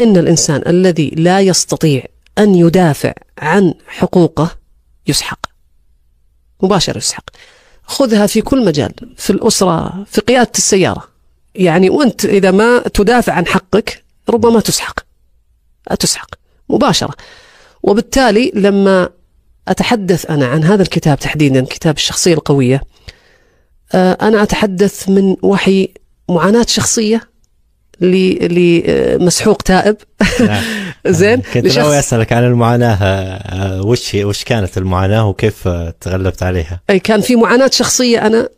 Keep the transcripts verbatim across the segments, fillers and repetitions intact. إن الإنسان الذي لا يستطيع أن يدافع عن حقوقه يسحق مباشرة، يسحق. خذها في كل مجال، في الأسرة، في قيادة السيارة، يعني وأنت إذا ما تدافع عن حقك ربما تسحق، تسحق مباشرة. وبالتالي لما أتحدث أنا عن هذا الكتاب تحديدا، كتاب الشخصية القوية، أنا أتحدث من وحي معاناة شخصية لمسحوق تائب. زين، كنت ناوي اسالك عن المعاناه، وش وش كانت المعاناه وكيف تغلبت عليها؟ اي كان في معاناه شخصيه انا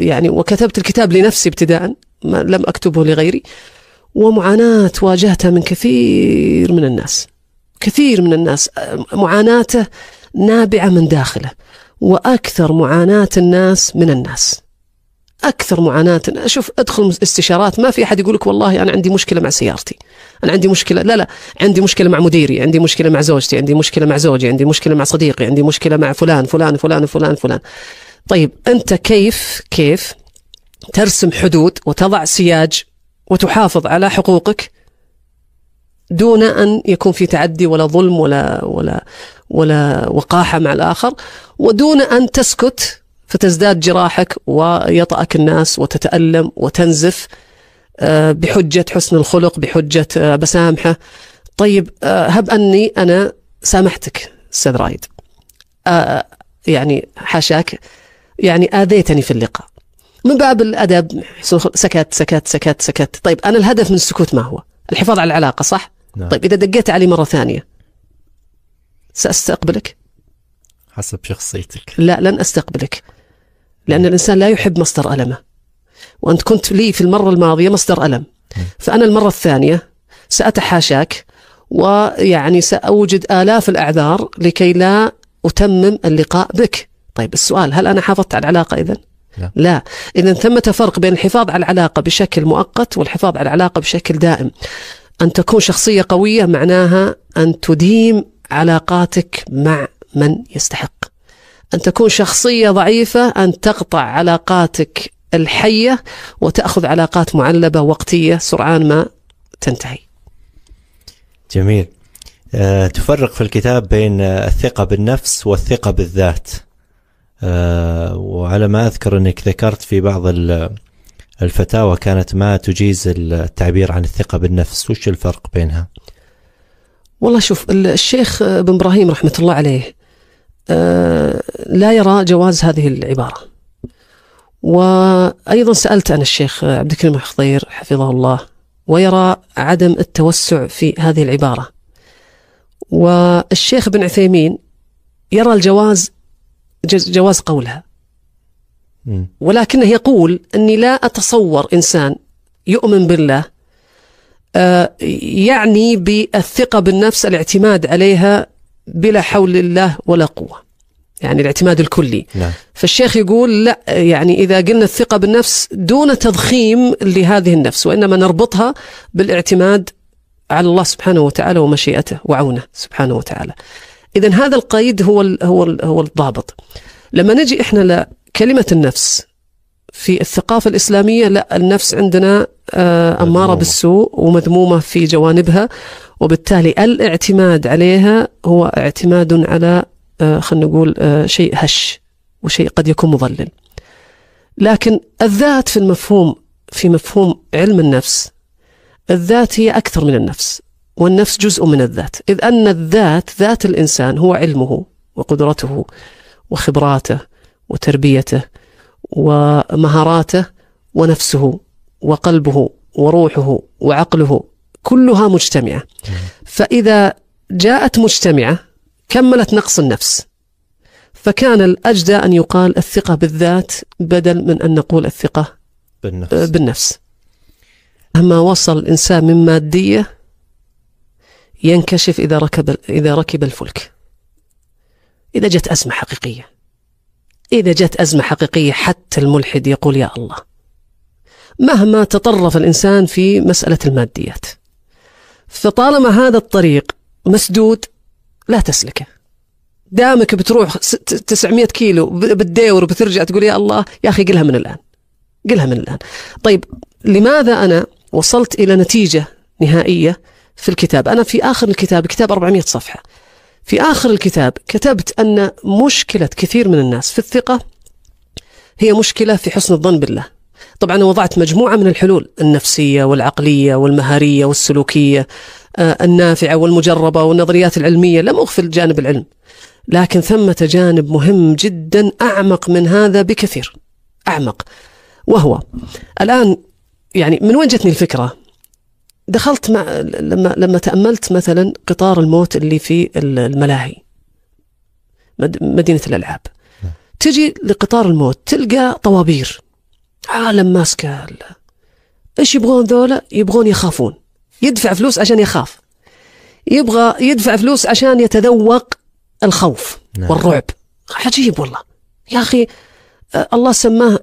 يعني، وكتبت الكتاب لنفسي ابتداء، لم اكتبه لغيري، ومعاناه واجهتها من كثير من الناس، كثير من الناس معاناته نابعه من داخله، واكثر معاناه الناس من الناس، أكثر معاناة. أشوف أدخل استشارات ما في أحد يقولك والله أنا عندي مشكلة مع سيارتي، أنا عندي مشكلة، لا لا، عندي مشكلة مع مديري، عندي مشكلة مع زوجتي، عندي مشكلة مع زوجي، عندي مشكلة مع صديقي، عندي مشكلة مع فلان فلان فلان فلان فلان. طيب أنت كيف كيف ترسم حدود وتضع سياج وتحافظ على حقوقك دون أن يكون في تعدي ولا ظلم ولا ولا ولا وقاحة مع الآخر، ودون أن تسكت فتزداد جراحك ويطأك الناس وتتألم وتنزف بحجة حسن الخلق، بحجة بسامحة. طيب هب أني أنا سامحتك أستاذ رايد، يعني حاشاك، يعني آذيتني في اللقاء، من باب الأدب سكت سكت سكت سكت. طيب أنا الهدف من السكوت ما هو؟ الحفاظ على العلاقة، صح؟ نعم. طيب إذا دقيت علي مرة ثانية سأستقبلك؟ حسب شخصيتك لا، لن أستقبلك، لأن الإنسان لا يحب مصدر ألمه، وأنت كنت لي في المرة الماضية مصدر ألم، فأنا المرة الثانية سأتحاشاك، ويعني سأوجد آلاف الأعذار لكي لا أتمم اللقاء بك. طيب السؤال، هل أنا حافظت على العلاقة إذن؟ لا, لا. إذن ثمة فرق بين الحفاظ على العلاقة بشكل مؤقت والحفاظ على العلاقة بشكل دائم. أن تكون شخصية قوية معناها أن تديم علاقاتك مع من يستحق، أن تكون شخصية ضعيفة أن تقطع علاقاتك الحية وتأخذ علاقات معلبة وقتية سرعان ما تنتهي. جميل. أه، تفرق في الكتاب بين الثقة بالنفس والثقة بالذات، أه، وعلى ما أذكر أنك ذكرت في بعض الفتاوى كانت ما تجيز التعبير عن الثقة بالنفس، وش الفرق بينها؟ والله شوف، الشيخ بن إبراهيم رحمة الله عليه لا يرى جواز هذه العبارة، وأيضا سألت أنا الشيخ عبد الكريم الخضير حفظه الله، ويرى عدم التوسع في هذه العبارة، والشيخ بن عثيمين يرى الجواز جواز قولها، ولكنه يقول أني لا أتصور إنسان يؤمن بالله يعني بالثقة بالنفس الاعتماد عليها بلا حول الله ولا قوة، يعني الاعتماد الكلي. لا. فالشيخ يقول لا، يعني إذا قلنا الثقة بالنفس دون تضخيم لهذه النفس، وإنما نربطها بالاعتماد على الله سبحانه وتعالى ومشيئته وعونه سبحانه وتعالى. إذن هذا القيد هو ال هو ال هو الضابط. لما نجي إحنا لكلمة النفس في الثقافة الإسلامية، لا، النفس عندنا أمارة بالسوء ومذمومة في جوانبها، وبالتالي الاعتماد عليها هو اعتماد على خلينا نقول شيء هش وشيء قد يكون مضلل. لكن الذات في المفهوم، في مفهوم علم النفس، الذات هي أكثر من النفس، والنفس جزء من الذات، إذ أن الذات، ذات الإنسان، هو علمه وقدرته وخبراته وتربيته ومهاراته ونفسه وقلبه وروحه وعقله، كلها مجتمعة. فإذا جاءت مجتمعة كملت نقص النفس، فكان الأجدى أن يقال الثقة بالذات بدل من أن نقول الثقة بالنفس, بالنفس. أما وصل الإنسان من مادية ينكشف إذا ركب, إذا ركب الفلك، إذا جت أزمة حقيقية، إذا جت أزمة حقيقية حتى الملحد يقول يا الله. مهما تطرف الإنسان في مسألة الماديات، فطالما هذا الطريق مسدود لا تسلكه، دامك بتروح تسعمئة كيلو بتداور بترجع تقول يا الله، يا أخي قلها من الآن، قلها من الآن. طيب لماذا أنا وصلت إلى نتيجة نهائية في الكتاب، أنا في آخر الكتاب، كتاب أربعمائة صفحة، في آخر الكتاب كتبت أن مشكلة كثير من الناس في الثقة هي مشكلة في حسن الظن بالله. طبعا وضعت مجموعة من الحلول النفسية والعقلية والمهارية والسلوكية النافعة والمجربة والنظريات العلمية، لم أغفل جانب العلم، لكن ثمة جانب مهم جدا أعمق من هذا بكثير، أعمق. وهو الآن يعني من وين جتني الفكرة؟ دخلت مع لما لما تأملت مثلا قطار الموت اللي في الملاهي مدينة الألعاب، تجي لقطار الموت تلقى طوابير عالم ماسكة، ايش يبغون ذولا؟ يبغون يخافون، يدفع فلوس عشان يخاف، يبغى يدفع فلوس عشان يتذوق الخوف والرعب. عجيب والله يا أخي، الله سماه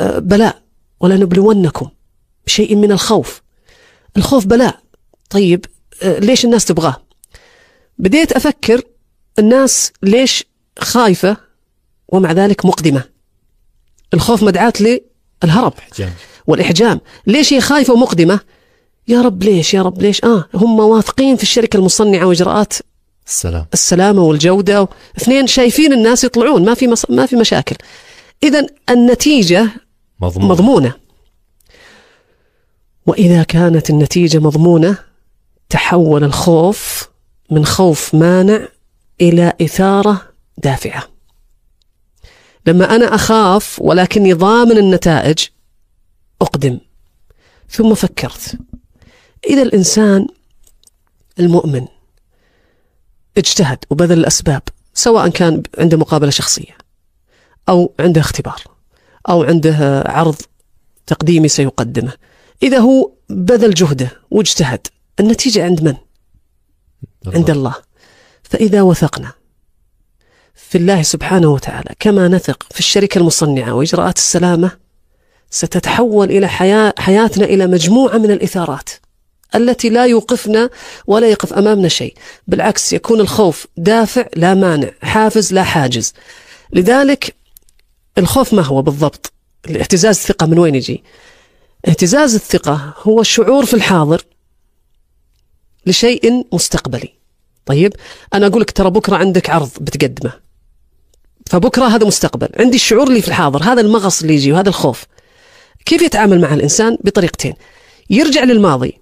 بلاء، ولنبلونكم بشيء من الخوف. الخوف بلاء، طيب ليش الناس تبغاه؟ بديت أفكر الناس ليش خايفة ومع ذلك مقدمة؟ الخوف مدعاة للهرب والإحجام، ليش هي خايفة ومقدمة؟ يا رب ليش، يا رب ليش؟ آه هم واثقين في الشركة المصنعة وإجراءات السلام. السلامة والجودة و... اثنين شايفين الناس يطلعون، ما في مص... ما في مشاكل، إذن النتيجة مضمونة. مضمونة، وإذا كانت النتيجة مضمونة تحول الخوف من خوف مانع إلى إثارة دافعة. لما أنا أخاف ولكني ضامن النتائج أقدم. ثم فكرت، إذا الإنسان المؤمن اجتهد وبذل الأسباب، سواء كان عنده مقابلة شخصية أو عنده اختبار أو عنده عرض تقديمي سيقدمه، إذا هو بذل جهده واجتهد، النتيجة عند من؟ عند الله. فإذا وثقنا في الله سبحانه وتعالى كما نثق في الشركة المصنعة وإجراءات السلامة، ستتحول إلى حياة حياتنا إلى مجموعة من الإثارات التي لا يوقفنا ولا يقف أمامنا شيء، بالعكس يكون الخوف دافع لا مانع، حافز لا حاجز. لذلك الخوف ما هو بالضبط؟ الاهتزاز الثقة من وين يجي؟ اهتزاز الثقة هو الشعور في الحاضر لشيء مستقبلي. طيب أنا أقول لك ترى بكرة عندك عرض بتقدمه، فبكرة هذا مستقبل، عندي الشعور اللي في الحاضر، هذا المغص اللي يجي وهذا الخوف. كيف يتعامل مع الإنسان؟ بطريقتين، يرجع للماضي،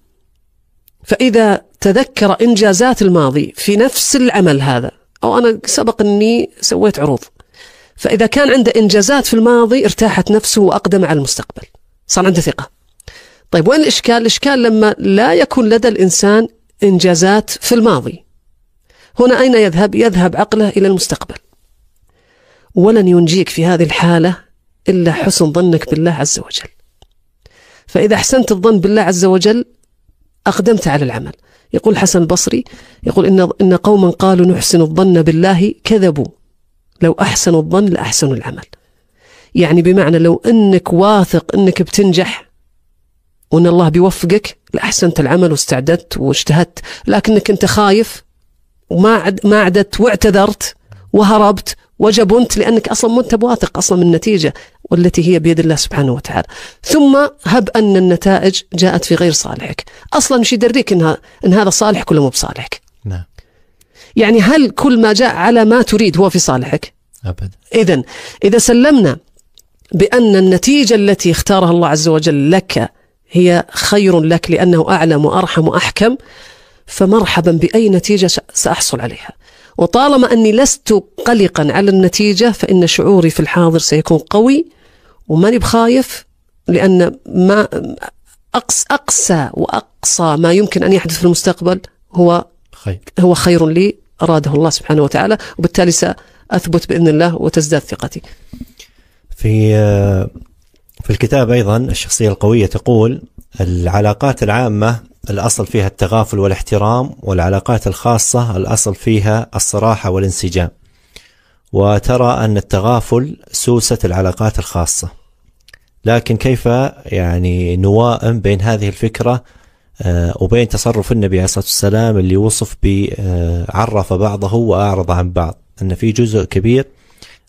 فإذا تذكر إنجازات الماضي في نفس العمل هذا، أو أنا سبق أني سويت عروض، فإذا كان عنده إنجازات في الماضي ارتاحت نفسه وأقدم على المستقبل، صار عنده ثقة. طيب وين الإشكال؟ الإشكال لما لا يكون لدى الإنسان إنجازات في الماضي، هنا أين يذهب؟ يذهب عقله إلى المستقبل. ولن ينجيك في هذه الحالة إلا حسن ظنك بالله عز وجل، فإذا أحسنت الظن بالله عز وجل أقدمت على العمل. يقول الحسن البصري، يقول إن, إن قوما قالوا نحسن الظن بالله كذبوا، لو أحسنوا الظن لأحسنوا العمل. يعني بمعنى لو أنك واثق أنك بتنجح وأن الله بيوفقك لأحسنت العمل واستعددت واجتهدت، لكنك أنت خايف وما ما عدت واعتذرت وهربت وجبنت، لأنك أصلا ما أنت بواثق أصلا من النتيجة والتي هي بيد الله سبحانه وتعالى. ثم هب أن النتائج جاءت في غير صالحك، أصلا مش يدريك إنها إن هذا صالحك ولا مو بصالحك. نعم. يعني هل كل ما جاء على ما تريد هو في صالحك؟ أبدا. إذن إذا سلمنا بأن النتيجة التي اختارها الله عز وجل لك هي خير لك لأنه أعلم وأرحم وأحكم، فمرحبا بأي نتيجة سأحصل عليها. وطالما أني لست قلقا على النتيجة فإن شعوري في الحاضر سيكون قوي وماني بخايف، لأن ما أقصى, أقصى وأقصى ما يمكن أن يحدث في المستقبل هو خير, هو خير لي أراده الله سبحانه وتعالى، وبالتالي سأثبت بإذن الله وتزداد ثقتي. في في الكتاب أيضا الشخصية القوية تقول العلاقات العامة الأصل فيها التغافل والاحترام، والعلاقات الخاصة الأصل فيها الصراحة والانسجام، وترى أن التغافل سوسة العلاقات الخاصة. لكن كيف يعني نوائم بين هذه الفكرة وبين تصرف النبي عليه الصلاة والسلام اللي وصف بعرف بعضه وأعرض عن بعض، أن في جزء كبير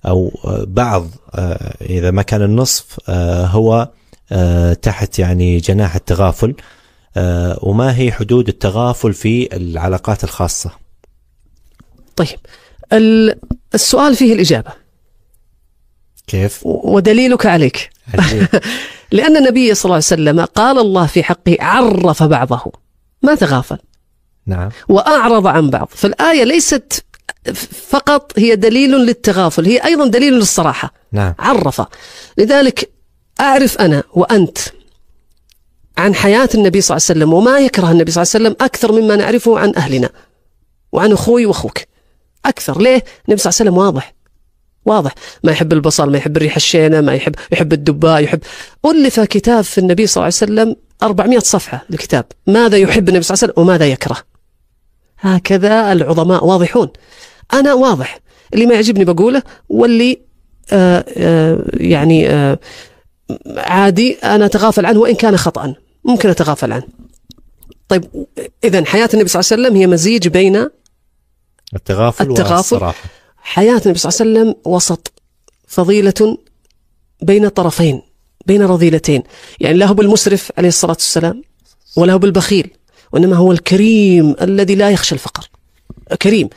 أو بعض إذا ما كان النصف هو تحت يعني جناح التغافل، وما هي حدود التغافل في العلاقات الخاصة؟ طيب، السؤال فيه الإجابة. كيف؟ ودليلك عليك. لأن النبي صلى الله عليه وسلم قال الله في حقه عرف بعضه ما تغافل، نعم، وأعرض عن بعض. فالآية ليست فقط هي دليل للتغافل، هي أيضا دليل للصراحة، نعم، عرف. لذلك أعرف أنا وأنت عن حياة النبي صلى الله عليه وسلم وما يكره النبي صلى الله عليه وسلم أكثر مما نعرفه عن أهلنا وعن أخوي وأخوك أكثر. ليه؟ النبي صلى الله عليه وسلم واضح واضح، ما يحب البصل، ما يحب الريح الشينة، ما يحب يحب الدباء، يحب. ألف كتاب في النبي صلى الله عليه وسلم أربعمائة صفحة لكتاب، ماذا يحب النبي صلى الله عليه وسلم وماذا يكره. هكذا العظماء واضحون. أنا واضح، اللي ما يعجبني بقوله، واللي آآ آآ يعني آآ عادي أنا أتغافل عنه وإن كان خطأ، ممكن أتغافل عنه. طيب، إذن حياة النبي صلى الله عليه وسلم هي مزيج بين التغافل, التغافل والصراحة. حياة النبي صلى الله عليه وسلم وسط، فضيلة بين طرفين، بين رذيلتين. يعني لا هو بالمسرف عليه الصلاة والسلام ولا هو بالبخيل، وإنما هو الكريم الذي لا يخشى الفقر، كريم.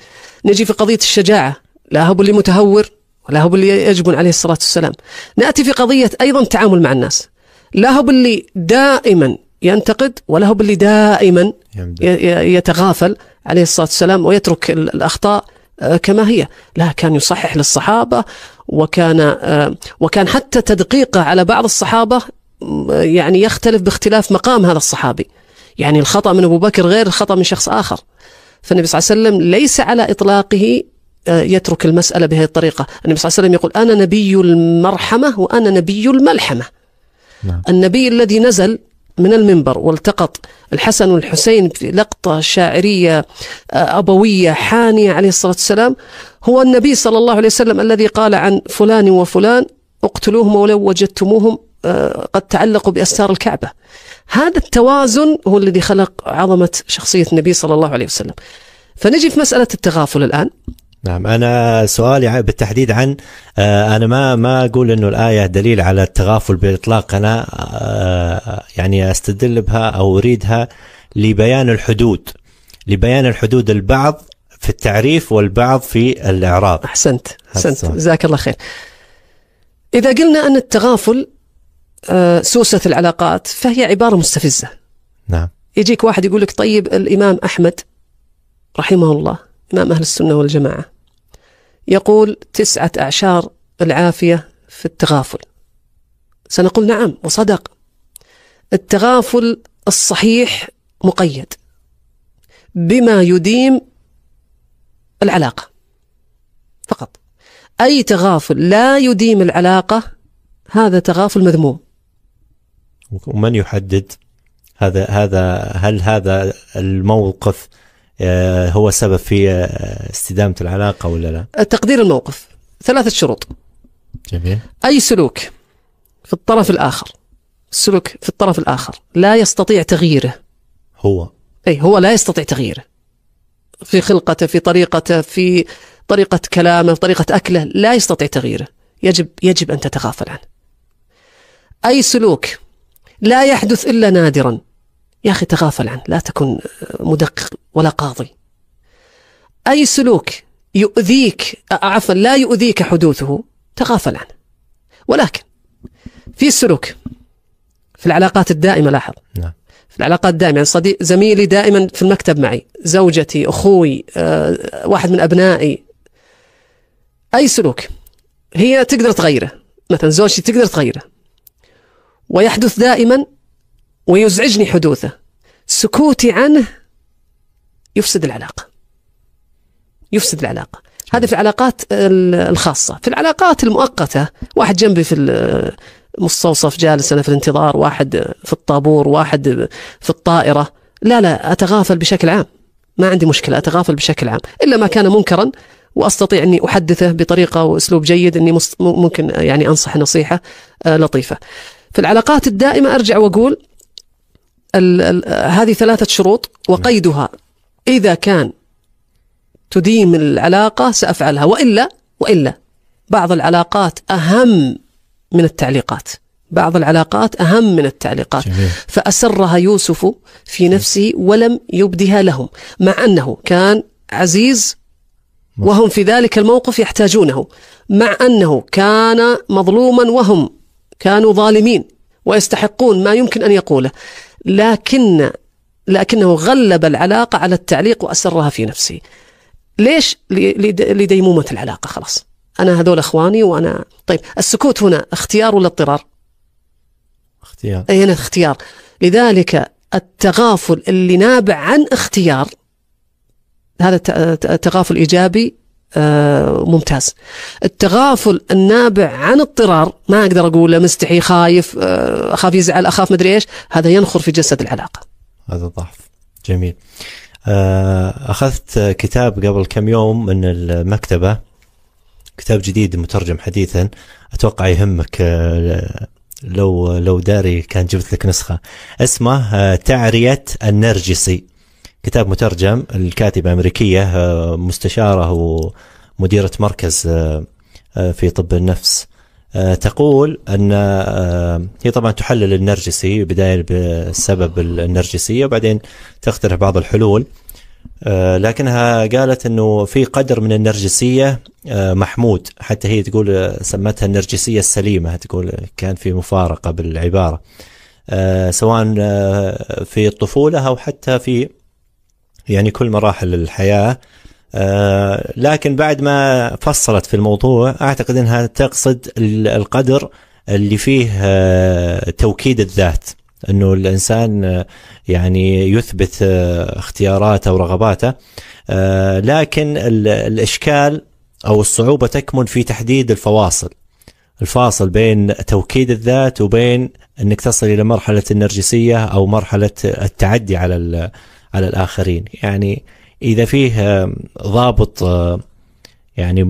نجي في قضية الشجاعة، لا هو اللي متهور ولا هو اللي يجبن عليه الصلاة والسلام. نأتي في قضية أيضا التعامل مع الناس، لا هو اللي دائما ينتقد ولا هو اللي دائما يتغافل عليه الصلاة والسلام ويترك الأخطاء كما هي. لا، كان يصحح للصحابة، وكان وكان حتى تدقيقه على بعض الصحابة يعني يختلف باختلاف مقام هذا الصحابي. يعني الخطأ من أبو بكر غير الخطأ من شخص آخر. فالنبي صلى الله عليه وسلم ليس على إطلاقه يترك المسألة بهذه الطريقة. النبي صلى الله عليه وسلم يقول أنا نبي المرحمة وأنا نبي الملحمة. نعم. النبي الذي نزل من المنبر والتقط الحسن والحسين في لقطة شاعرية أبوية حانية عليه الصلاة والسلام هو النبي صلى الله عليه وسلم الذي قال عن فلان وفلان اقتلوهم ولو وجدتموهم قد تعلقوا بأستار الكعبة. هذا التوازن هو الذي خلق عظمة شخصية النبي صلى الله عليه وسلم. فنجي في مسألة التغافل الآن. نعم، أنا سؤالي بالتحديد عن أنا ما ما أقول إنه الآية دليل على التغافل بالإطلاق. أنا يعني أستدل بها أو أريدها لبيان الحدود، لبيان الحدود البعض في التعريف والبعض في الإعراب. أحسنت أحسنت، جزاك الله خير. إذا قلنا أن التغافل سوسة العلاقات فهي عبارة مستفزة. نعم. يجيك واحد يقول لك طيب الإمام أحمد رحمه الله إمام أهل السنة والجماعة يقول تسعة أعشار العافية في التغافل. سنقول نعم وصدق، التغافل الصحيح مقيد بما يديم العلاقة فقط. أي تغافل لا يديم العلاقة هذا تغافل مذموم. ومن يحدد هذا هذا هل هذا الموقف هو سبب في استدامة العلاقة ولا لا؟ تقدير الموقف، ثلاثة شروط. جميل. أي سلوك في الطرف الآخر، السلوك في الطرف الآخر لا يستطيع تغييره هو، أي هو لا يستطيع تغييره في خلقته، في طريقته، في طريقة كلامه، في طريقة أكله، لا يستطيع تغييره، يجب يجب أن تتغافل عنه. أي سلوك لا يحدث إلا نادرا، يا أخي تغافل عنه، لا تكن مدقق ولا قاضي. أي سلوك يؤذيك، عفوا لا يؤذيك حدوثه، تغافل عنه. ولكن في سلوك في العلاقات الدائمة، لاحظ نعم. في العلاقات الدائمة، يعني صديق زميلي دائما في المكتب معي، زوجتي، أخوي، أه واحد من أبنائي، أي سلوك هي تقدر تغيره، مثلا زوجتي تقدر تغيره ويحدث دائما ويزعجني حدوثه، سكوتي عنه يفسد العلاقة، يفسد العلاقة. هذه في العلاقات الخاصة. في العلاقات المؤقتة، واحد جنبي في المستوصف جالس أنا في الانتظار، واحد في الطابور، واحد في الطائرة، لا لا أتغافل بشكل عام، ما عندي مشكلة أتغافل بشكل عام، إلا ما كان منكرا وأستطيع أني أحدثه بطريقة وأسلوب جيد، أني ممكن يعني أنصح نصيحة لطيفة. في العلاقات الدائمة أرجع وأقول ال ال هذه ثلاثة شروط وقيدها، إذا كان تديم العلاقة سأفعلها، وإلا وإلا بعض العلاقات أهم من التعليقات، بعض العلاقات أهم من التعليقات. جميل. فأسرها يوسف في نفسه ولم يبدها لهم، مع أنه كان عزيز وهم في ذلك الموقف يحتاجونه، مع أنه كان مظلوما وهم كانوا ظالمين ويستحقون ما يمكن أن يقوله، لكن لكنه غلب العلاقة على التعليق وأسرها في نفسه. ليش؟ لديمومة العلاقة، خلاص أنا هذول أخواني وأنا. طيب السكوت هنا اختيار ولا اضطرار؟ اختيار. أي هنا اختيار. لذلك التغافل اللي نابع عن اختيار هذا تغافل إيجابي ممتاز. التغافل النابع عن اضطرار، ما أقدر أقول له مستحي، خايف، أخاف يزعل، أخاف مدري إيش، هذا ينخر في جسد العلاقة، هذا ضعف. جميل. أخذت كتاب قبل كم يوم من المكتبة، كتاب جديد مترجم حديثا، أتوقع يهمك، لو لو داري كان جبت لك نسخة. اسمه تعرية النرجسي، كتاب مترجم، الكاتبة أمريكية مستشارة ومديرة مركز في طب النفس. تقول أن هي طبعا تحلل النرجسي، بداية بسبب النرجسية وبعدين تقترح بعض الحلول، لكنها قالت أنه في قدر من النرجسية محمود، حتى هي تقول سمتها النرجسية السليمة، تقول كان في مفارقة بالعبارة سواء في الطفولة أو حتى في يعني كل مراحل الحياة. آه لكن بعد ما فصلت في الموضوع أعتقد أنها تقصد القدر اللي فيه آه توكيد الذات، أنه الإنسان آه يعني يثبت آه اختياراته ورغباته، آه لكن الإشكال أو الصعوبة تكمن في تحديد الفواصل، الفاصل بين توكيد الذات وبين أنك تصل إلى مرحلة النرجسية أو مرحلة التعدي على على الآخرين. يعني إذا فيه ضابط يعني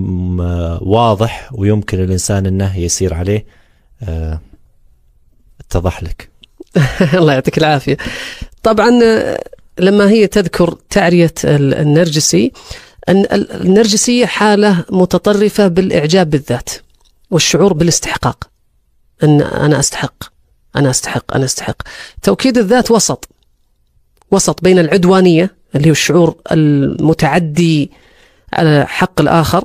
واضح ويمكن الإنسان أنه يسير عليه، اتضح لك. الله يعطيك العافية. طبعا لما هي تذكر تعرية النرجسي، أن النرجسية حالة متطرفة بالإعجاب بالذات والشعور بالاستحقاق، أن أنا أستحق أنا أستحق أنا أستحق. توكيد الذات وسط، وسط بين العدوانية اللي هو الشعور المتعدي على حق الآخر،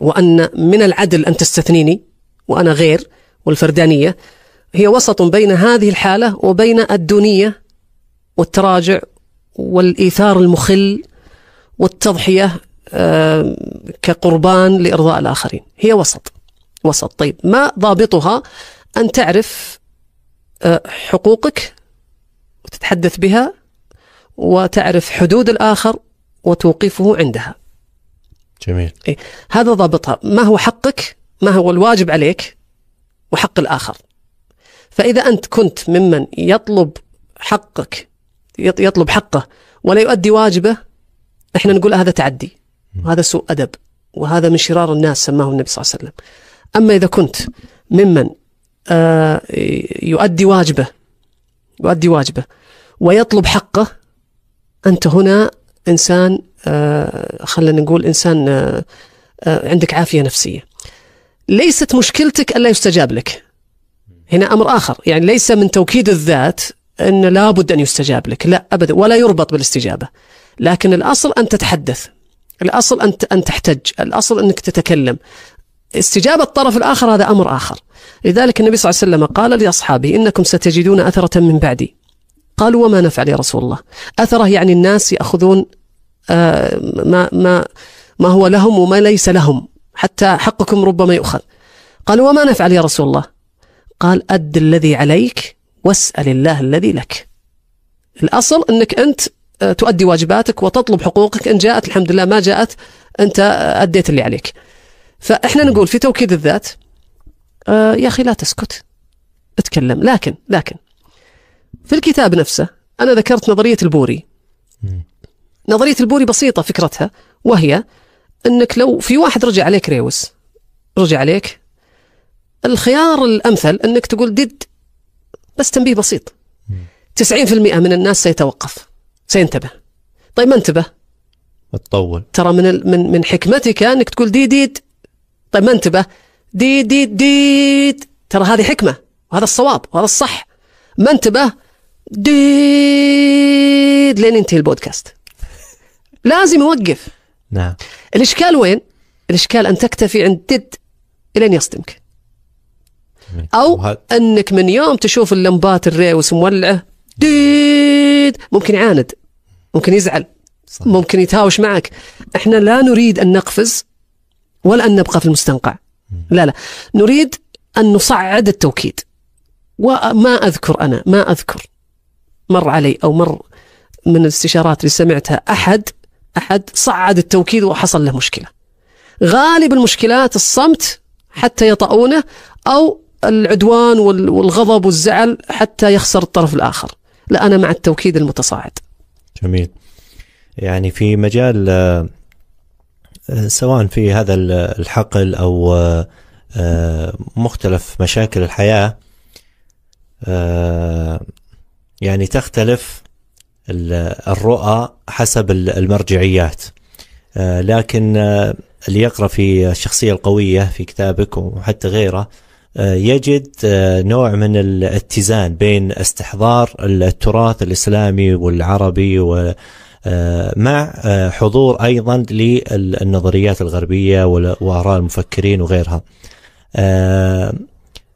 وأن من العدل أن تستثنيني وأنا غير، والفردانية هي وسط بين هذه الحالة وبين الدونية والتراجع والإيثار المخل والتضحية كقربان لإرضاء الآخرين، هي وسط وسط. طيب ما ضابطها؟ أن تعرف حقوقك وتتحدث بها، وتعرف حدود الآخر وتوقفه عندها. جميل. إيه؟ هذا ضابطها، ما هو حقك، ما هو الواجب عليك، وحق الآخر. فإذا أنت كنت ممن يطلب حقك، يطلب حقه ولا يؤدي واجبه، احنا نقول هذا تعدي وهذا سوء أدب وهذا من شرار الناس، سماه النبي صلى الله عليه وسلم. أما إذا كنت ممن آه يؤدي واجبه يؤدي واجبه ويطلب حقه، أنت هنا إنسان آه خلينا نقول إنسان آه آه عندك عافية نفسية. ليست مشكلتك ألا يستجاب لك، هنا أمر آخر، يعني ليس من توكيد الذات أن لابد أن يستجاب لك، لا أبدا، ولا يربط بالاستجابة، لكن الأصل أن تتحدث، الأصل أن أن تحتج، الأصل أنك تتكلم. استجابة الطرف الآخر هذا أمر آخر. لذلك النبي صلى الله عليه وسلم قال لأصحابه: إنكم ستجدون أثرة من بعدي. قالوا: وما نفعل يا رسول الله؟ أثره يعني الناس يأخذون آه ما, ما, ما هو لهم وما ليس لهم، حتى حقكم ربما يؤخذ. قالوا: وما نفعل يا رسول الله؟ قال: أد الذي عليك واسأل الله الذي لك. الأصل أنك أنت تؤدي واجباتك وتطلب حقوقك، إن جاءت الحمد لله، ما جاءت أنت أديت اللي عليك. فإحنا نقول في توكيد الذات آه يا أخي لا تسكت، اتكلم. لكن لكن في الكتاب نفسه أنا ذكرت نظرية البوري. نظرية البوري بسيطة فكرتها، وهي أنك لو في واحد رجع عليك ريوس، رجع عليك، الخيار الأمثل أنك تقول دد، بس تنبيه بسيط. تسعين بالمئة من الناس سيتوقف، سينتبه. طيب ما انتبه؟ تطول. ترى من من من حكمتك أنك تقول دي ديد. طيب ما انتبه؟ دي دي ديد، ترى هذه حكمة. وهذا الصواب وهذا الصح. ما انتبه ديد لين ينتهي البودكاست لازم يوقف. نعم. الإشكال وين؟ الإشكال أن تكتفي عند ديد لين يصدمك، أو أنك من يوم تشوف اللمبات الريوس مولعة ديد ممكن يعاند، ممكن يزعل، صح. ممكن يتهاوش معك. احنا لا نريد أن نقفز ولا أن نبقى في المستنقع، لا لا، نريد أن نصعد التوكيد. وما أذكر أنا ما أذكر مر علي أو مر من الاستشارات اللي سمعتها أحد أحد صعد التوكيد وحصل له مشكلة. غالب المشكلات الصمت حتى يطأونه، أو العدوان والغضب والزعل حتى يخسر الطرف الآخر. لا، أنا مع التوكيد المتصاعد. جميل. يعني في مجال سواء في هذا الحقل أو مختلف مشاكل الحياة، يعني تختلف الرؤى حسب المرجعيات، لكن اللي يقرأ في الشخصية القوية في كتابك وحتى غيره يجد نوع من الاتزان بين استحضار التراث الإسلامي والعربي و مع حضور أيضا للنظريات الغربية وآراء المفكرين وغيرها.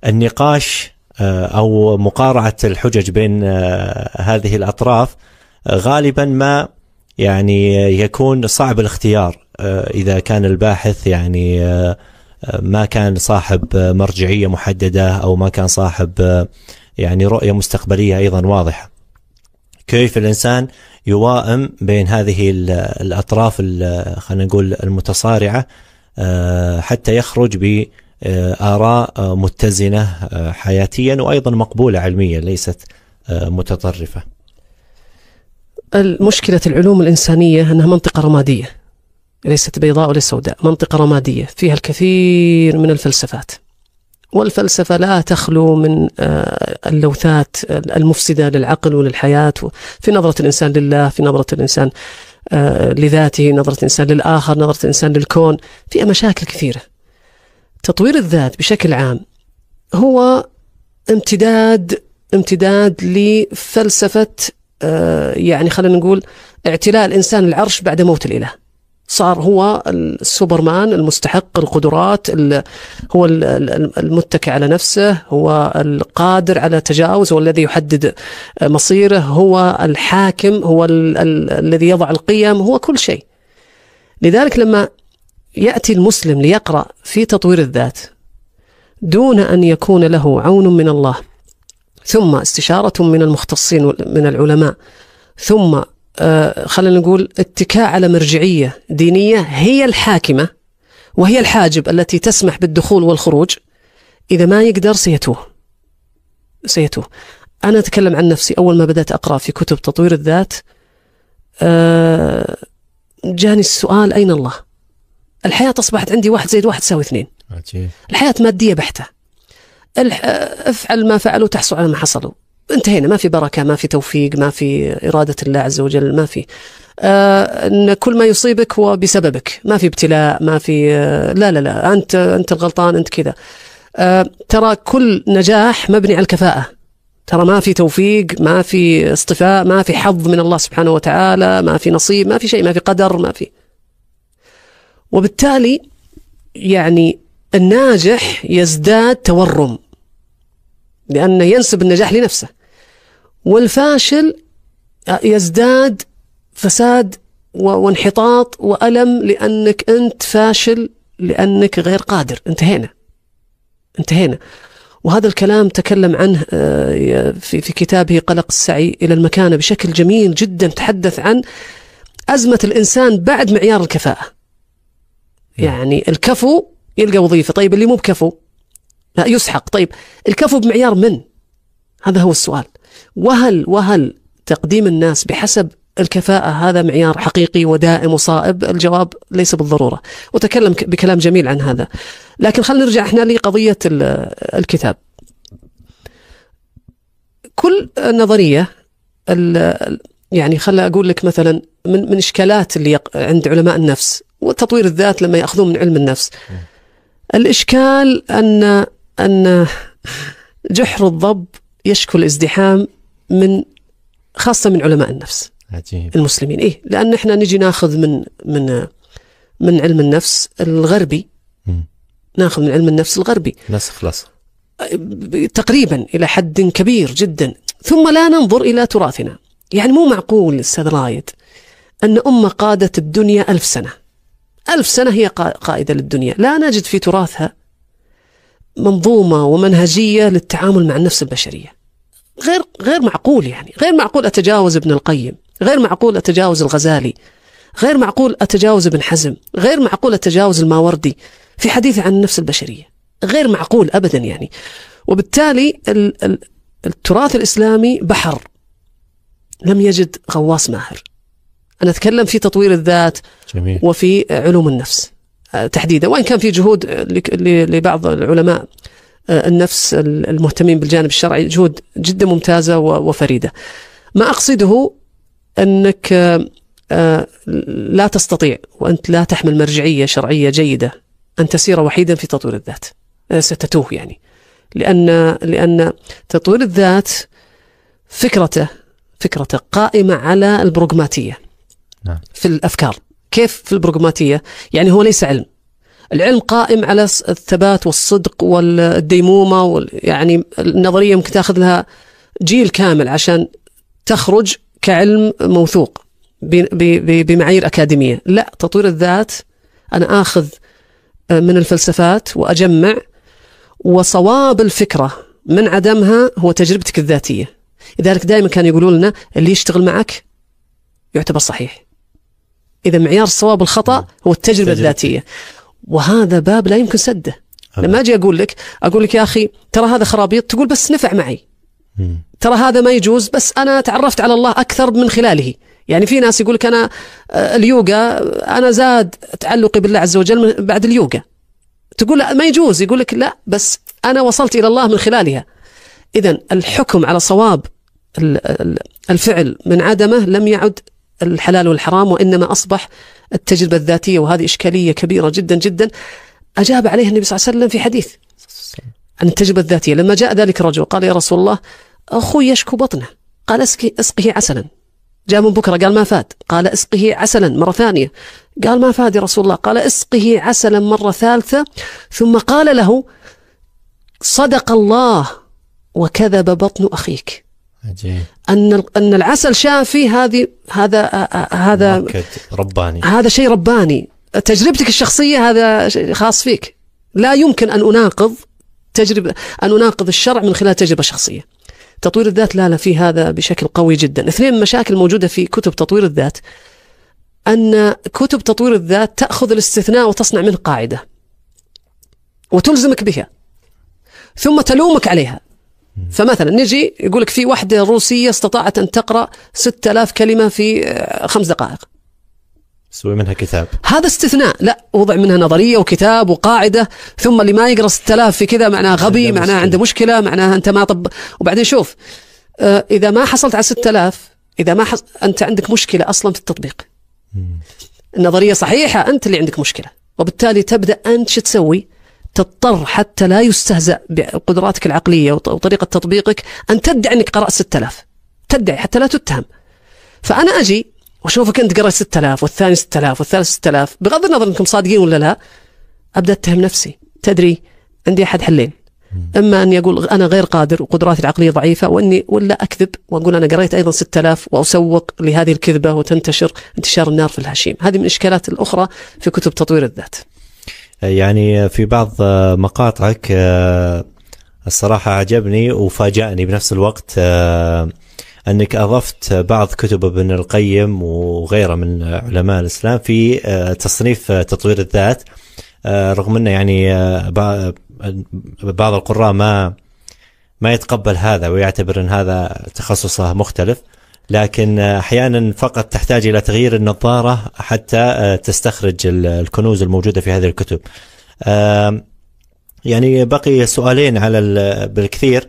النقاش أو مقارعة الحجج بين هذه الأطراف غالبا ما يعني يكون صعب الاختيار إذا كان الباحث يعني ما كان صاحب مرجعية محددة أو ما كان صاحب يعني رؤية مستقبلية أيضا واضحة. كيف الإنسان يوائم بين هذه الأطراف خلينا نقول المتصارعة حتى يخرج بآراء متزنة حياتيا وأيضا مقبولة علميا ليست متطرفة؟ مشكلة العلوم الإنسانية أنها منطقة رمادية، ليست بيضاء ولا سوداء، منطقة رمادية فيها الكثير من الفلسفات، والفلسفة لا تخلو من اللوثات المفسدة للعقل وللحياة، في نظرة الإنسان لله، في نظرة الإنسان لذاته، نظرة الإنسان للآخر، نظرة الإنسان للكون، فيها مشاكل كثيرة. تطوير الذات بشكل عام هو امتداد امتداد لفلسفة يعني خلينا نقول اعتلاء الإنسان العرش بعد موت الإله. صار هو السوبرمان المستحق القدرات، هو المتكئ على نفسه، هو القادر على تجاوز، هو الذي يحدد مصيره، هو الحاكم، هو ال ال الذي يضع القيم، هو كل شيء. لذلك لما يأتي المسلم ليقرأ في تطوير الذات دون أن يكون له عون من الله، ثم استشارة من المختصين من العلماء، ثم خلينا نقول اتكاء على مرجعية دينية هي الحاكمة وهي الحاجب التي تسمح بالدخول والخروج، إذا ما يقدر سيتوه سيتوه. أنا أتكلم عن نفسي، أول ما بدأت أقرأ في كتب تطوير الذات جاني السؤال أين الله؟ الحياة أصبحت عندي واحد زائد واحد يساوي اثنين. الحياة مادية بحتة، افعل ما فعلوا تحصل على ما حصلوا، انتهينا، ما في بركة، ما في توفيق، ما في إرادة الله عز وجل، ما في آه ان كل ما يصيبك هو بسببك، ما في ابتلاء، ما في آه لا لا لا انت انت الغلطان، انت كذا. آه ترى كل نجاح مبني على الكفاءة، ترى ما في توفيق، ما في اصطفاء، ما في حظ من الله سبحانه وتعالى، ما في نصيب، ما في شيء، ما في قدر، ما في. وبالتالي يعني الناجح يزداد تورم لأنه ينسب النجاح لنفسه، والفاشل يزداد فساد وانحطاط وألم لأنك أنت فاشل، لأنك غير قادر. انتهينا انتهينا. وهذا الكلام تكلم عنه في في كتابه قلق السعي إلى المكانة بشكل جميل جدا، تحدث عن أزمة الإنسان بعد معيار الكفاءة. يعني الكفو يلقى وظيفة، طيب اللي مو بكفو لا يسحق، طيب الكفو بمعيار من؟ هذا هو السؤال. وهل وهل تقديم الناس بحسب الكفاءة هذا معيار حقيقي ودائم وصائب؟ الجواب ليس بالضرورة، وتكلم بكلام جميل عن هذا. لكن خلينا نرجع احنا لقضية الكتاب. كل نظرية يعني خليني اقول لك مثلا من من اشكالات اللي عند علماء النفس وتطوير الذات لما ياخذون من علم النفس. الإشكال أن أن جحر الضب يشكو الازدحام من خاصة من علماء النفس. عجيب. المسلمين. إيه، لأن إحنا نجي ناخذ من من من علم النفس الغربي، م. ناخذ من علم النفس الغربي نسخ لصق تقريبا إلى حد كبير جدا، ثم لا ننظر إلى تراثنا. يعني مو معقول أستاذ رايد أن أمة قادت الدنيا ألف سنة، ألف سنة هي قائدة للدنيا، لا نجد في تراثها منظومة ومنهجية للتعامل مع النفس البشرية. غير غير معقول، يعني غير معقول أتجاوز ابن القيم، غير معقول أتجاوز الغزالي، غير معقول أتجاوز ابن حزم، غير معقول أتجاوز الماوردي في حديثه عن النفس البشرية، غير معقول أبدا. يعني وبالتالي التراث الإسلامي بحر لم يجد غواص ماهر. أنا أتكلم في تطوير الذات. جميل. وفي علوم النفس تحديدا، وإن كان في جهود لبعض العلماء النفس المهتمين بالجانب الشرعي جهود جدا ممتازة وفريدة. ما أقصده أنك لا تستطيع وأنت لا تحمل مرجعية شرعية جيدة أن تسير وحيدا في تطوير الذات، ستتوه. يعني لأن لأن تطوير الذات فكرته فكرته قائمة على البروغماتية. نعم. في الأفكار. كيف في البروغماتية؟ يعني هو ليس علم، العلم قائم على الثبات والصدق والديمومة وال... يعني النظرية ممكن تاخذ لها جيل كامل عشان تخرج كعلم موثوق ب... ب... ب... بمعايير أكاديمية. لا، تطوير الذات أنا آخذ من الفلسفات وأجمع، وصواب الفكرة من عدمها هو تجربتك الذاتية. لذلك دائما كانوا يقولوا لنا اللي يشتغل معك يعتبر صحيح. إذا معيار الصواب والخطأ هو التجربة الذاتية، وهذا باب لا يمكن سده. لما أجي أقول لك أقول لك يا أخي ترى هذا خرابيط، تقول بس نفع معي، ترى هذا ما يجوز بس أنا تعرفت على الله أكثر من خلاله. يعني في ناس يقول لك أنا اليوغا أنا زاد تعلقي بالله عز وجل بعد اليوغا، تقول لا ما يجوز، يقول لك لا بس أنا وصلت إلى الله من خلالها. إذن الحكم على صواب الفعل من عدمه لم يعد الحلال والحرام، وإنما أصبح التجربة الذاتية، وهذه إشكالية كبيرة جدا جدا أجاب عليها النبي صلى الله عليه وسلم في حديث عن التجربة الذاتية. لما جاء ذلك الرجل قال يا رسول الله أخوي يشكو بطنه، قال اسقي اسقيه عسلا، جاء من بكرة قال ما فاد، قال اسقيه عسلا مرة ثانية، قال ما فاد يا رسول الله، قال اسقيه عسلا مرة ثالثة، ثم قال له صدق الله وكذب بطن أخيك. عجيب. أن أن العسل شافي، هذه هذا هذا رباني، هذا شيء رباني، تجربتك الشخصية هذا خاص فيك، لا يمكن أن أناقض تجربة أن أناقض الشرع من خلال تجربة شخصية. تطوير الذات لا لا في هذا بشكل قوي جدا. اثنين من المشاكل الموجودة في كتب تطوير الذات أن كتب تطوير الذات تأخذ الاستثناء وتصنع منه قاعدة وتلزمك بها ثم تلومك عليها. فمثلا نجي يقول لك في واحدة روسية استطاعت أن تقرأ ستة آلاف كلمة في خمس دقائق، سوي منها كتاب. هذا استثناء، لا وضع منها نظرية وكتاب وقاعدة، ثم اللي ما يقرأ ستة آلاف في كذا معناه غبي، معناه عنده مشكلة، معناه أنت ما طب. وبعدين شوف آه إذا ما حصلت على ستة آلاف، إذا ما حص... أنت عندك مشكلة أصلا في التطبيق. النظرية صحيحة، أنت اللي عندك مشكلة، وبالتالي تبدأ أنت شو تسوي؟ تضطر حتى لا يستهزأ بقدراتك العقلية وطريقة تطبيقك أن تدعي أنك قرأت ستة آلاف، تدعي حتى لا تتهم. فأنا أجي وأشوفك أنت قرأت ستة آلاف والثاني ستة آلاف والثالث ستة آلاف، بغض النظر أنكم صادقين ولا لا، أبدأ أتهم نفسي. تدري عندي أحد حلين، إما أن يقول أنا غير قادر وقدراتي العقلية ضعيفة، وإني ولا أكذب وأقول أنا قرأت أيضا ستة آلاف وأسوق لهذه الكذبة وتنتشر انتشار النار في الهشيم. هذه من الإشكالات الأخرى في كتب تطوير الذات. يعني في بعض مقاطعك الصراحة عجبني وفاجأني بنفس الوقت، أنك أضفت بعض كتب ابن القيم وغيره من علماء الإسلام في تصنيف تطوير الذات، رغم أنه يعني بعض القراء ما ما يتقبل هذا ويعتبر أن هذا تخصصه مختلف، لكن أحيانا فقط تحتاج إلى تغيير النظارة حتى تستخرج الكنوز الموجودة في هذه الكتب. يعني بقي سؤالين على بالكثير.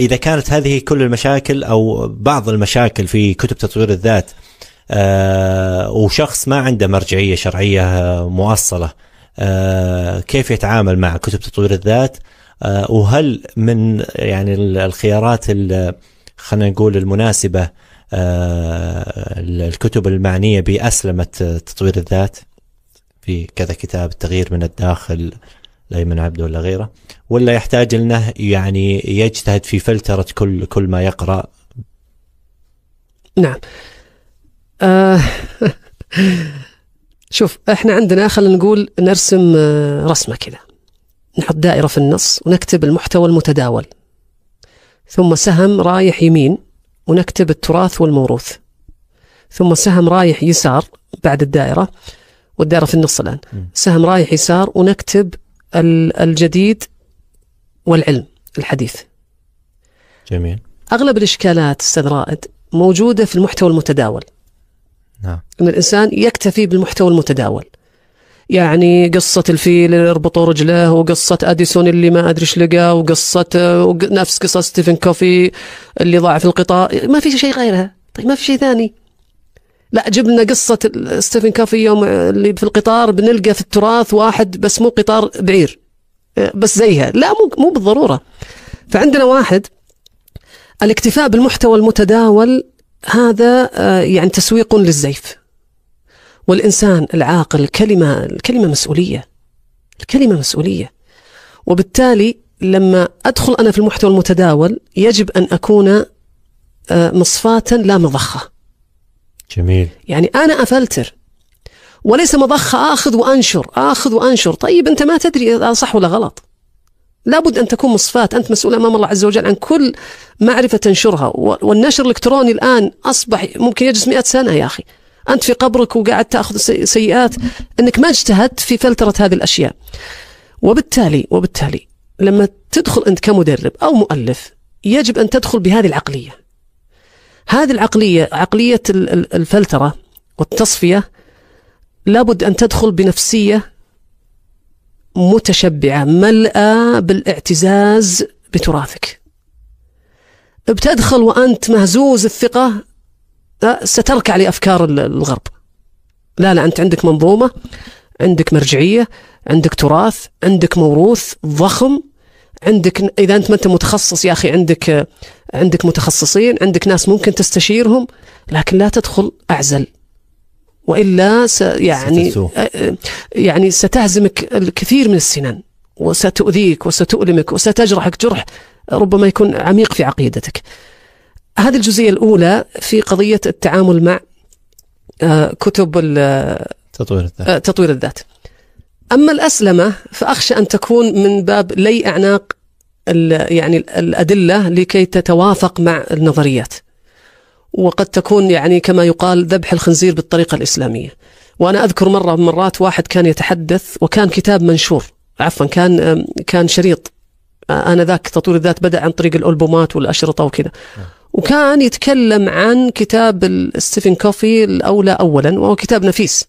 إذا كانت هذه كل المشاكل أو بعض المشاكل في كتب تطوير الذات، وشخص ما عنده مرجعية شرعية مؤصلة، كيف يتعامل مع كتب تطوير الذات وهل من يعني الخيارات خلينا نقول المناسبة الكتب المعنية بأسلمة تطوير الذات في كذا كتاب، التغيير من الداخل لأيمن عبده ولا غيره، ولا يحتاج لنا يعني يجتهد في فلترة كل كل ما يقرأ؟ نعم. آه شوف، احنا عندنا خلينا نقول نرسم رسمة كذا، نحط دائرة في النص ونكتب المحتوى المتداول، ثم سهم رايح يمين ونكتب التراث والموروث، ثم سهم رايح يسار بعد الدائرة، والدائرة في النص الآن، سهم رايح يسار ونكتب الجديد والعلم الحديث. جميل. أغلب الإشكالات أستاذ رائد موجودة في المحتوى المتداول. نعم. أن الإنسان يكتفي بالمحتوى المتداول، يعني قصة الفيل اللي ربطوا رجله، وقصة اديسون اللي ما ادري ايش لقى، وقصة نفس قصة ستيفن كوفي اللي ضاع في القطار، ما في شيء غيرها. طيب ما في شيء ثاني؟ لا، جبنا قصة ستيفن كوفي يوم اللي في القطار بنلقى في التراث واحد بس مو قطار، بعير بس زيها، لا مو مو بالضرورة. فعندنا واحد الاكتفاء بالمحتوى المتداول، هذا يعني تسويق للزيف. والإنسان العاقل، الكلمة الكلمة مسؤولية، الكلمة مسؤولية. وبالتالي لما أدخل أنا في المحتوى المتداول يجب أن أكون مصفاة لا مضخة. جميل. يعني أنا أفلتر، وليس مضخة آخذ وأنشر آخذ وأنشر. طيب أنت ما تدري هذا صح ولا غلط، لابد أن تكون مصفاة. أنت مسؤول أمام الله عز وجل عن كل معرفة تنشرها. والنشر الإلكتروني الآن أصبح ممكن يجلس مئة سنة يا أخي، أنت في قبرك وقاعد تأخذ سيئات أنك ما اجتهدت في فلترة هذه الأشياء. وبالتالي وبالتالي لما تدخل أنت كمدرب أو مؤلف يجب أن تدخل بهذه العقلية، هذه العقلية، عقلية الفلترة والتصفية. لابد أن تدخل بنفسية متشبعة ملأة بالاعتزاز بتراثك. بتدخل وأنت مهزوز الثقة ستركع لأفكار الغرب. لا لا، أنت عندك منظومة، عندك مرجعية، عندك تراث، عندك موروث ضخم، عندك إذا أنت ما أنت متخصص يا أخي عندك عندك متخصصين، عندك ناس ممكن تستشيرهم، لكن لا تدخل أعزل، وإلا س يعني يعني ستهزمك الكثير من السنن، وستؤذيك وستؤلمك وستجرحك جرح ربما يكون عميق في عقيدتك. هذه الجزئية الأولى في قضية التعامل مع كتب تطوير الذات. تطوير الذات. أما الأسلمة فأخشى أن تكون من باب لي أعناق يعني الأدلة لكي تتوافق مع النظريات، وقد تكون يعني كما يقال ذبح الخنزير بالطريقة الإسلامية. وأنا أذكر مرة من مرات واحد كان يتحدث، وكان كتاب منشور، عفوا كان كان شريط آنذاك، تطوير الذات بدأ عن طريق الألبومات والأشرطة وكذا، وكان يتكلم عن كتاب ستيفن كوفي الأولى أولا، وهو كتاب نفيس.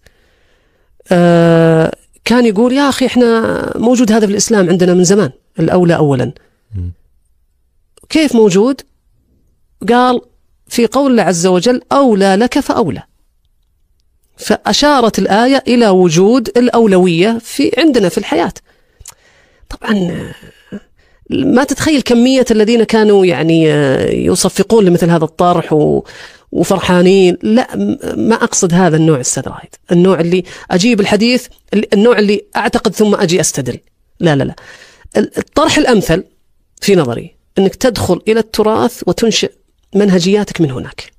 آه كان يقول يا أخي إحنا موجود هذا في الإسلام عندنا من زمان، الأولى أولا. م. كيف موجود؟ قال في قول الله عز وجل أولى لك فأولى، فأشارت الآية إلى وجود الأولوية في عندنا في الحياة. طبعا ما تتخيل كمية الذين كانوا يعني يصفقون لمثل هذا الطرح وفرحانين. لا، ما أقصد هذا النوع أستاذ رائد، النوع اللي أجيب الحديث، النوع اللي أعتقد ثم أجي أستدل. لا لا لا، الطرح الأمثل في نظري أنك تدخل إلى التراث وتنشئ منهجياتك من هناك،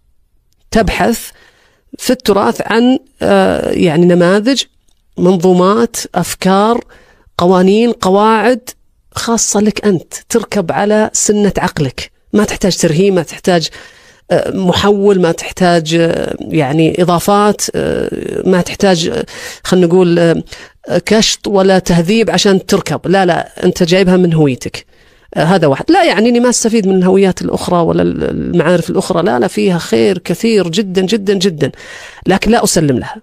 تبحث في التراث عن يعني نماذج، منظومات، أفكار، قوانين، قواعد خاصة لك أنت، تركب على سنة عقلك، ما تحتاج ترهيم، ما تحتاج محول، ما تحتاج يعني إضافات، ما تحتاج خلينا نقول كشط ولا تهذيب عشان تركب. لا لا، أنت جايبها من هويتك. هذا واحد. لا يعني أني ما استفيد من الهويات الأخرى ولا المعارف الأخرى، لا لا، فيها خير كثير جدا جدا جدا، لكن لا أسلم لها.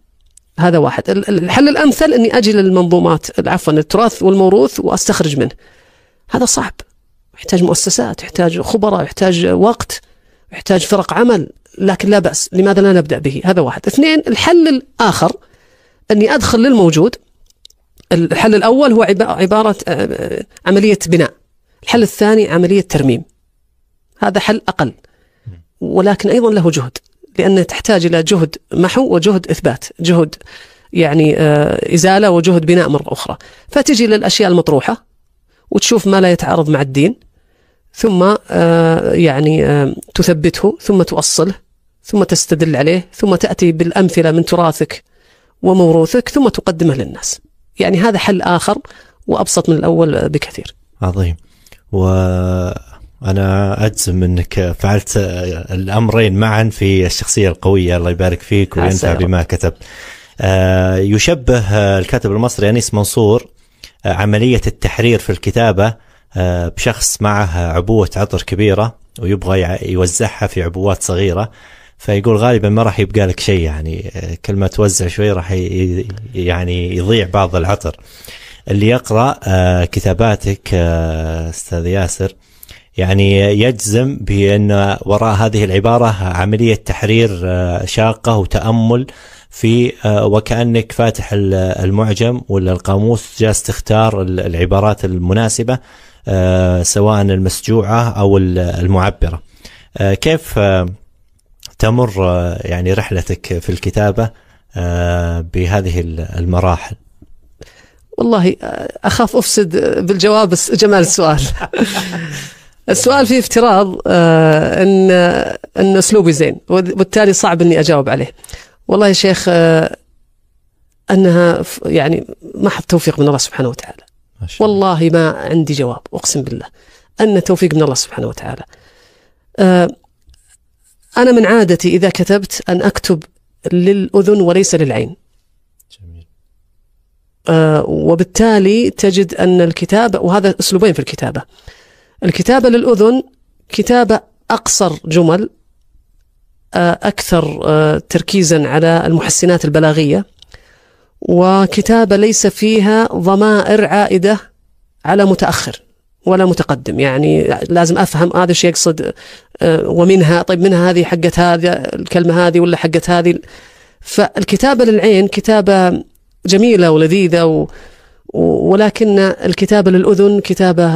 هذا واحد. الحل الأمثل أني أجي للمنظومات، عفوا التراث والموروث، وأستخرج منه. هذا صعب، يحتاج مؤسسات، يحتاج خبراء، يحتاج وقت، يحتاج فرق عمل، لكن لا بأس، لماذا لا نبدأ به؟ هذا واحد. اثنين، الحل الآخر أني أدخل للموجود. الحل الأول هو عبارة عملية بناء، الحل الثاني عملية ترميم، هذا حل أقل ولكن أيضا له جهد، لأنه تحتاج إلى جهد محو وجهد إثبات، جهد يعني إزالة وجهد بناء مرة أخرى. فتجي للأشياء المطروحة وتشوف ما لا يتعارض مع الدين، ثم يعني تثبته، ثم تؤصله، ثم تستدل عليه، ثم تأتي بالأمثلة من تراثك وموروثك، ثم تقدمه للناس. يعني هذا حل آخر وأبسط من الأول بكثير. عظيم. وأنا أجزم أنك فعلت الأمرين معا في الشخصية القوية، الله يبارك فيك وينفع بما كتب. يشبه الكاتب المصري أنيس منصور عملية التحرير في الكتابة بشخص معه عبوة عطر كبيرة ويبغى يوزعها في عبوات صغيرة، فيقول غالبا ما راح يبقى لك شيء، يعني كل ما توزع شوي راح يعني يضيع بعض العطر. اللي يقرأ كتاباتك أستاذ ياسر يعني يجزم بأن وراء هذه العبارة عملية تحرير شاقة وتأمل، في وكأنك فاتح المعجم ولا القاموس جالس تختار العبارات المناسبة سواء المسجوعة أو المعبرة. كيف تمر يعني رحلتك في الكتابة بهذه المراحل؟ والله أخاف أفسد بالجواب جمال السؤال. السؤال فيه افتراض أن أن أسلوبي زين وبالتالي صعب أني أجاوب عليه. والله يا شيخ أنها يعني محض توفيق من الله سبحانه وتعالى، والله ما عندي جواب، أقسم بالله أن توفيق من الله سبحانه وتعالى. أنا من عادتي إذا كتبت أن أكتب للأذن وليس للعين. جميل. وبالتالي تجد أن الكتابة، وهذا أسلوبين في الكتابة، الكتابة للأذن كتابة أقصر جمل، أكثر تركيزا على المحسنات البلاغية، وكتابة ليس فيها ضمائر عائدة على متأخر ولا متقدم. يعني لازم أفهم هذا الشيء يقصد ومنها، طيب منها هذه حقت هذا الكلمة هذه ولا حقت هذه. فالكتابة للعين كتابة جميلة ولذيذة و... ولكن الكتابة للأذن كتابة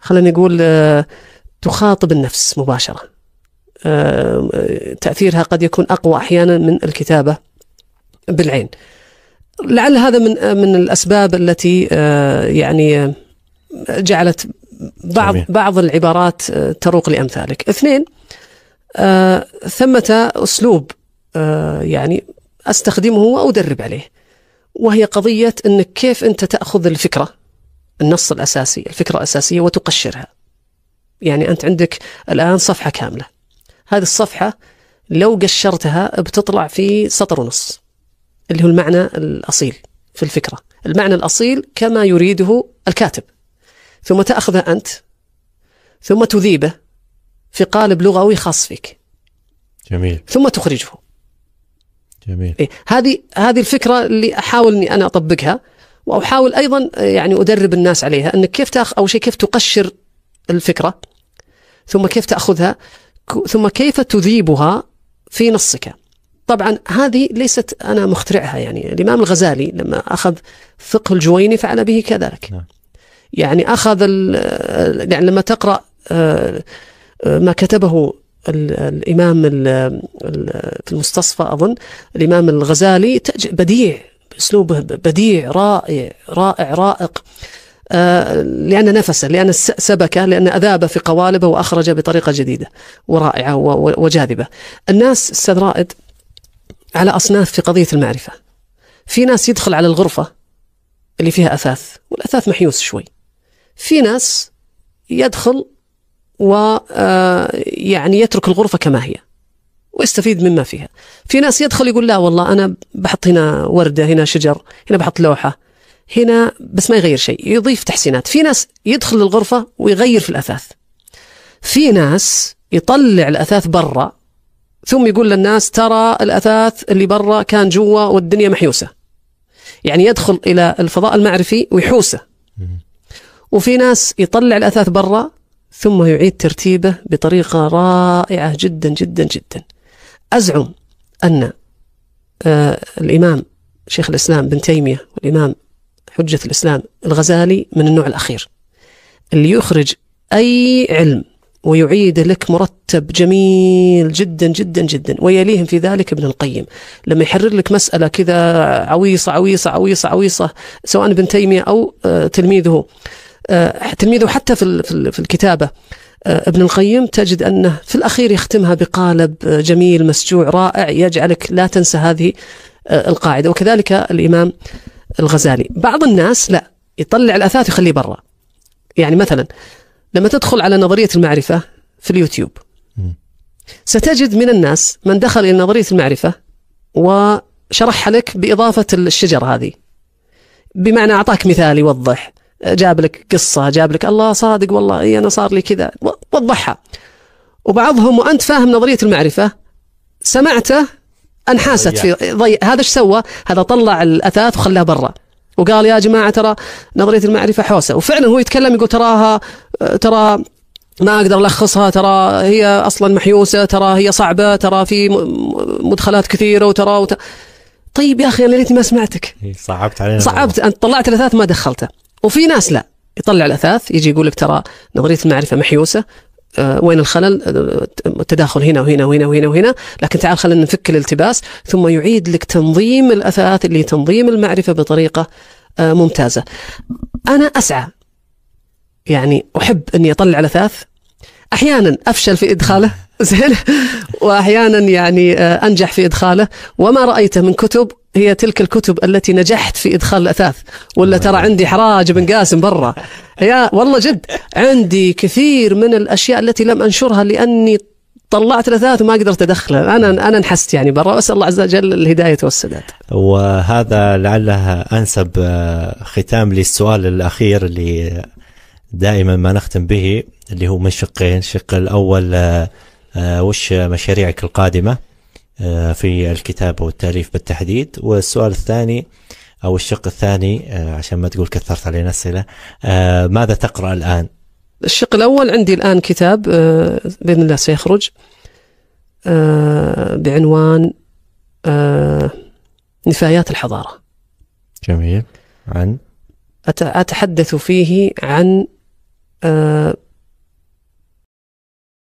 خلينا نقول تخاطب النفس مباشرة، تأثيرها قد يكون أقوى أحيانا من الكتابة بالعين. لعل هذا من من الأسباب التي يعني جعلت بعض بعض العبارات تروق لأمثالك. اثنين، ثمة أسلوب يعني أستخدمه وأدرب عليه، وهي قضية أنك كيف أنت تأخذ الفكرة، النص الأساسي، الفكرة الأساسية وتقشرها. يعني أنت عندك الآن صفحة كاملة، هذه الصفحة لو قشرتها بتطلع في سطر ونص اللي هو المعنى الأصيل في الفكرة، المعنى الأصيل كما يريده الكاتب، ثم تأخذه أنت ثم تذيبه في قالب لغوي خاص فيك. جميل. ثم تخرجه. جميل. إيه؟ هذه هذه الفكرة اللي أحاول إني أنا أطبقها، وأحاول أيضا يعني أدرب الناس عليها، أنك كيف تأخ أو شيء كيف تقشر الفكرة، ثم كيف تأخذها، ثم كيف تذيبها في نصك. طبعا هذه ليست أنا مخترعها، يعني الإمام الغزالي لما أخذ فقه الجويني فعل به كذلك. نعم. يعني أخذ يعني لما تقرأ ما كتبه الإمام في المستصفى أظن الإمام الغزالي، بديع، أسلوبه بديع رائع رائع رائق، لأن نفسه، لأن سبكه، لأن أذابه في قوالبه وأخرجه بطريقة جديدة ورائعة وجاذبة. الناس أستاذ رائد على أصناف في قضية المعرفة. في ناس يدخل على الغرفة اللي فيها أثاث والأثاث محيوس شوي، في ناس يدخل ويعني يترك الغرفة كما هي ويستفيد مما فيها، في ناس يدخل يقول لا والله أنا بحط هنا وردة، هنا شجر، هنا بحط لوحة، هنا بس ما يغير شيء، يضيف تحسينات. في ناس يدخل الغرفة ويغير في الأثاث، في ناس يطلع الأثاث برا ثم يقول للناس ترى الأثاث اللي برا كان جوا والدنيا محيوسة، يعني يدخل إلى الفضاء المعرفي ويحوسه. وفي ناس يطلع الأثاث برا ثم يعيد ترتيبه بطريقة رائعة جدا جدا جدا. أزعم أن آه الإمام شيخ الإسلام بن تيمية والإمام حجة الإسلام الغزالي من النوع الأخير، اللي يخرج أي علم ويعيد لك مرتب جميل جدا جدا جدا، ويليهم في ذلك ابن القيم لما يحرر لك مسألة كذا عويصة عويصة عويصة عويصة، سواء ابن تيمية أو تلميذه تلميذه حتى في الكتابة ابن القيم، تجد أنه في الأخير يختمها بقالب جميل مسجوع رائع يجعلك لا تنسى هذه القاعدة. وكذلك الإمام الغزالي. بعض الناس لا يطلع الأثاث يخليه برا، يعني مثلا لما تدخل على نظرية المعرفة في اليوتيوب ستجد من الناس من دخل إلى نظرية المعرفة وشرحها لك بإضافة الشجر هذه، بمعنى أعطاك مثال يوضح، جاب لك قصة، جاب لك الله صادق والله إيه أنا صار لي كذا، وضحها. وبعضهم وأنت فاهم نظرية المعرفة سمعته أنحاست في ضيق. هذا ايش سوى؟ هذا طلع الأثاث وخلاه برا وقال يا جماعة ترى نظرية المعرفة حوسة، وفعلا هو يتكلم يقول تراها ترى ما أقدر ألخصها، ترى هي أصلا محيوسة، ترى هي صعبة، ترى في مدخلات كثيرة، وترى وت... طيب يا أخي أنا ليتني ما سمعتك، صعبت علينا، صعبت أنت، طلعت الأثاث ما دخلته. وفي ناس لا يطلع الأثاث يجي يقول لك ترى نظرية المعرفة محيوسة، أه وين الخلل؟ التداخل هنا وهنا وهنا وهنا وهنا، لكن تعال خلينا نفك الالتباس، ثم يعيد لك تنظيم الأثاث اللي تنظيم المعرفة بطريقة أه ممتازة. أنا أسعى، يعني أحب أني أطلع الأثاث، أحيانا أفشل في إدخاله زين، وأحيانا يعني أه أنجح في إدخاله، وما رأيته من كتب هي تلك الكتب التي نجحت في إدخال الأثاث، ولا ترى عندي حراج بن قاسم برا، يا والله جد عندي كثير من الأشياء التي لم أنشرها لأني طلعت الأثاث وما قدرت أدخلها، أنا أنا انحست يعني برا، وأسأل الله عز وجل الهداية والسداد. وهذا لعله أنسب ختام للسؤال الأخير اللي دائما ما نختم به، اللي هو من شقين، الشق الأول وش مشاريعك القادمة في الكتابة والتأليف بالتحديد، والسؤال الثاني أو الشق الثاني عشان ما تقول كثرت علينا أسئلة، ماذا تقرأ الآن؟ الشق الأول عندي الآن كتاب بإذن الله سيخرج بعنوان نفايات الحضارة. جميل. عن؟ أتحدث فيه عن